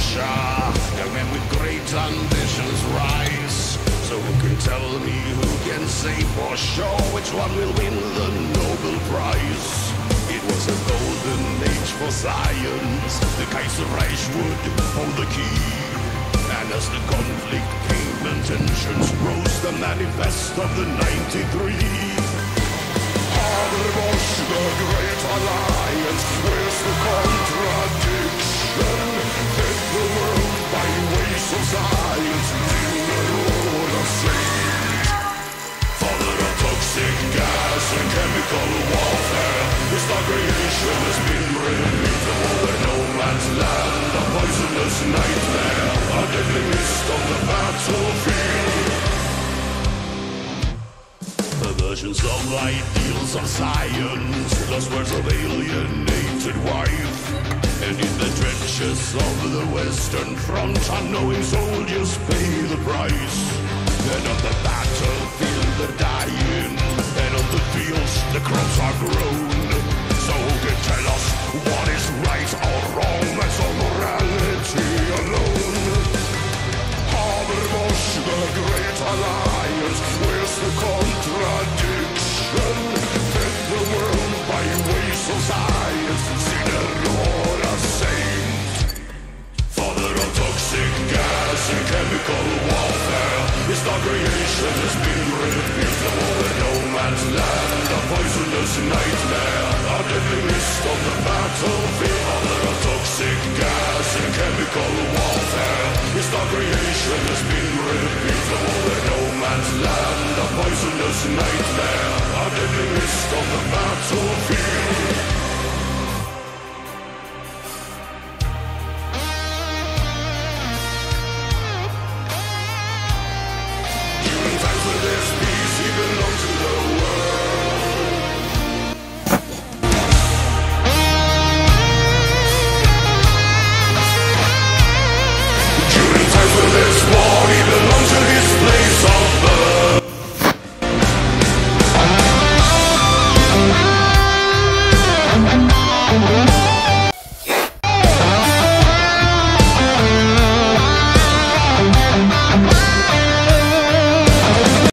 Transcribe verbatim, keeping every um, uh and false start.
Russia, young men with great ambitions rise. So who can tell me, who can say for sure which one will win the Nobel Prize? It was a golden age for science. The Kaiser Reich would hold the key. And as the conflict came and tensions rose, the manifest of the ninety-three. Haber Bosch, the great alliance. Where's the contradiction? Fed the world by ways of science. In the road of fate. Father of toxic gas and chemical warfare. This dark creation has been revealed. The no man's land, a poisonous nightmare, a deadly mist on the battlefield. Perversions of ideals of science, those words of alienated wife. And in the trenches of the Western Front, unknowing soldiers pay the price. And on the battlefield the dying, and on the fields the crops are grown. So who can tell us what is right or wrong? That's all morality alone. Haber Bosch, the great alliance, where's the contradiction? Fed the world by ways of science, see the Lord a saint. Father of toxic gas and chemical warfare, his dark creation has been revealed. The no man's land, a poisonous nightmare, a deadly mist on the battlefield. Father of toxic gas and chemical warfare, his dark creation has been revealed. The no man's land, a poisonous nightmare, a deadly mist on the battlefield.